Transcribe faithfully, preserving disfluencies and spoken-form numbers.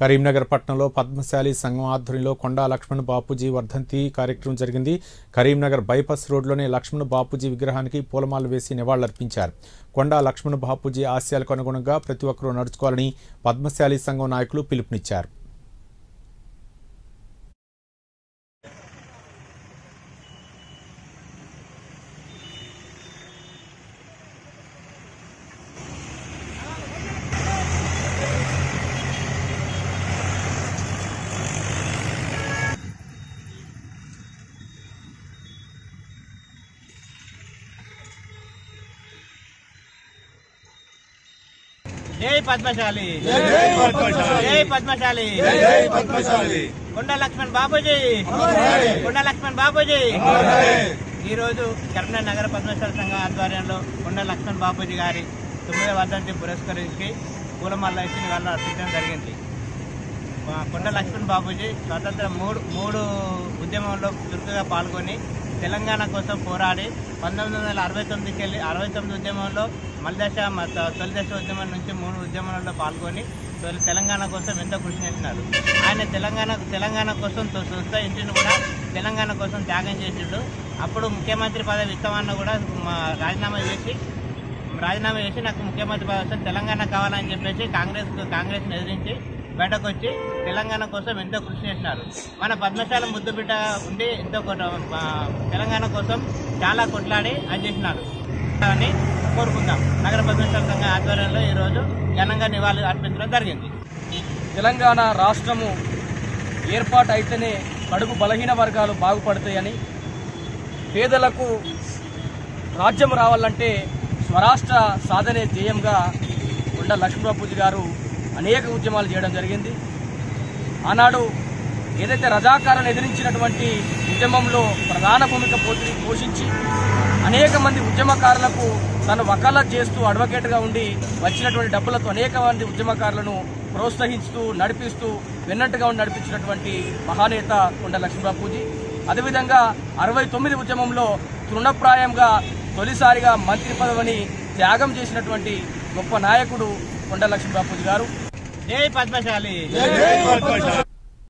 करीमनगर पट्टणंलो पद्मशाली संघं आध्वर्यंलो कोण्डा लक्ष्मण बापूजी वर्धंती कार्यक्रम जरिगिंदी। करीमनगर बाईपास रोड्लोने लक्ष्मण बापूजी विग्रहानिकी पूलमाल वेसी निवाळुलर्पिंचारु। कोण्डा लक्ष्मण बापूजी आशयालकु अनुगुणंगा प्रति ओक्करू नडुचुकोवाలని पद्मशाली संघं नायकुलु पिलुपुनिच्चारु। जय पद्मशाली, जय पद्मशाली, जय पद्मशाली। कोंडा लक्ष्मण बापूजी, कोंडा लक्ष्मण बापूजी। करीमनगर पद्मशाली संघ आध्वर्यंलो कोंडा लक्ष्मण बापूजी गारी तొమ్మిదవ వర్ధంతి పురస్కరించి పూలమాల వేసి నివాళులర్పించడం జరిగింది। कोंडा लक्ष्मण बापूजी स्वतंत्र మూడు మూడు ఉద్యమంలో చురుకుగా పాల్గొని తెలంగాణ కోసం పోరాడి పంతొమ్మిది వందల అరవై తొమ్మిదికి వెళ్ళి అరవై తొమ్మిది ఉద్యమంలో మల్దశ తొలి దశ ఉద్యమం నుంచి మూడు ఉద్యమాలలో పాల్గొని తొలి తెలంగాణ కోసం ఎంతో కృషి చేసినారు। ఆయన తెలంగాణ తెలంగాణ కోసం సొంత ఇంటిని కూడా తెలంగాణ కోసం త్యాగం చేసిండు। అప్పుడు ముఖ్యమంత్రి పదవి ఇస్తామన్న కూడా రాజీనామా చేసి రాజీనామా చేసి నాకు ముఖ్యమంత్రి పదవి తెలంగాణ కావాలని చెప్పేసి కాంగ్రెస్ కాంగ్రెస్ను ఎదిరించి బయటకు వచ్చి తెలంగాణ కోసం ఎంతో కృషి చేసినారు। మన పద్మశాల ముద్దుబిడ్డ ఉండి ఎంతో తెలంగాణ కోసం చాలా కొట్లాడి అది చేసినారు అని కోరుకుందాం। నగర పద్మశాల సంఘ ఆధ్వర్యంలో ఈరోజు ఘనంగా నివాళులు అర్పించడం జరిగింది। తెలంగాణ రాష్ట్రము ఏర్పాటు అయితేనే బడుగు బలహీన వర్గాలు బాగుపడతాయని, పేదలకు రాజ్యం రావాలంటే స్వరాష్ట్ర సాధనే ధ్యేయంగా కొండ లక్ష్మీబాపూజీ గారు అనేక ఉద్యమాలు చేయడం జరిగింది। ఆనాడు ఏదైతే రజాకారాలను ఎదిరించినటువంటి ఉద్యమంలో ప్రధాన భూమిక పోషించి అనేక మంది ఉద్యమకారులకు తను వకాలత్ చేస్తూ అడ్వకేట్గా ఉండి వచ్చినటువంటి డబ్బులతో అనేక మంది ఉద్యమకారులను ప్రోత్సహిస్తూ నడిపిస్తూ వెన్నట్టుగా ఉండి నడిపించినటువంటి మహానేత కొండ లక్ష్మీబాపూజీ। అదేవిధంగా అరవై తొమ్మిది ఉద్యమంలో తృణప్రాయంగా తొలిసారిగా మంత్రి పదవిని త్యాగం చేసినటువంటి గొప్ప నాయకుడు కొండ లక్ష్మీబాపూజీ గారు। జై పద్మశాలి।